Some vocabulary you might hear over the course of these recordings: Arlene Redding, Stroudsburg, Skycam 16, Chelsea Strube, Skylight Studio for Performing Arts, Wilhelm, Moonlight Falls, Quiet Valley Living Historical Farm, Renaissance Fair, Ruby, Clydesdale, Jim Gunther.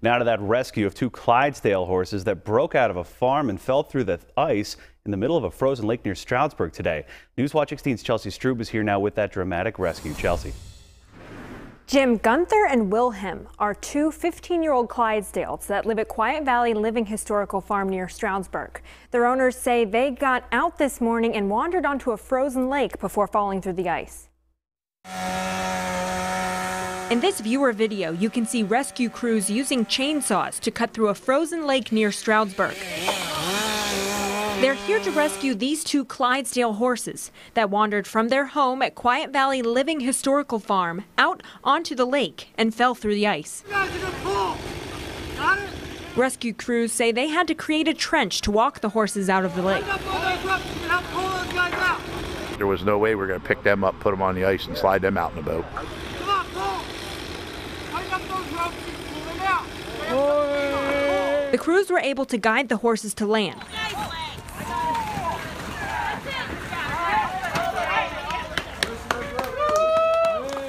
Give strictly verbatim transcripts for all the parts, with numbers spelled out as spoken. Now to that rescue of two Clydesdale horses that broke out of a farm and fell through the ice in the middle of a frozen lake near Stroudsburg today. Newswatch sixteen's Chelsea Strube is here now with that dramatic rescue. Chelsea. Jim Gunther and Wilhelm are two fifteen-year-old Clydesdales that live at Quiet Valley Living Historical Farm near Stroudsburg. Their owners say they got out this morning and wandered onto a frozen lake before falling through the ice. In this viewer video, you can see rescue crews using chainsaws to cut through a frozen lake near Stroudsburg. They're here to rescue these two Clydesdale horses that wandered from their home at Quiet Valley Living Historical Farm out onto the lake and fell through the ice. Rescue crews say they had to create a trench to walk the horses out of the lake. There was no way we were going to pick them up, put them on the ice, and slide them out in the boat. The crews were able to guide the horses to land.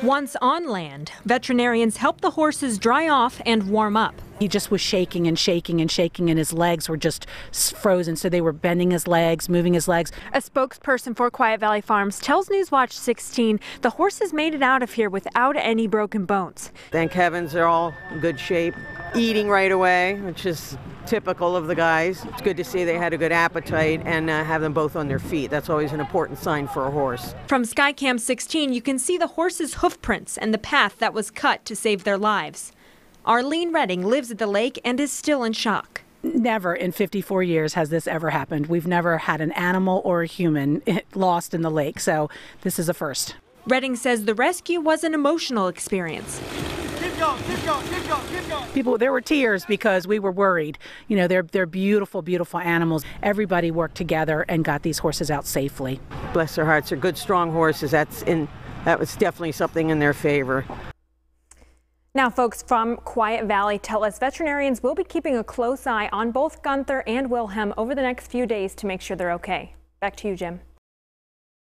Once on land, veterinarians helped the horses dry off and warm up. He just was shaking and shaking and shaking, and his legs were just frozen, so they were bending his legs, moving his legs. A spokesperson for Quiet Valley Farms tells Newswatch sixteen the horses made it out of here without any broken bones. Thank heavens they're all in good shape, eating right away, which is typical of the guys. It's good to see they had a good appetite and uh, have them both on their feet. That's always an important sign for a horse. From Skycam sixteen, you can see the horses' hoof prints and the path that was cut to save their lives. Arlene Redding lives at the lake and is still in shock. Never in fifty-four years has this ever happened. We've never had an animal or a human lost in the lake, so this is a first. Redding says the rescue was an emotional experience. Keep going, keep going, keep going, keep going. People, there were tears because we were worried. You know, they're, they're beautiful, beautiful animals. Everybody worked together and got these horses out safely. Bless their hearts, they're good, strong horses. That's in, that was definitely something in their favor. Now, folks from Quiet Valley tell us veterinarians will be keeping a close eye on both Gunther and Wilhelm over the next few days to make sure they're okay. Back to you, Jim.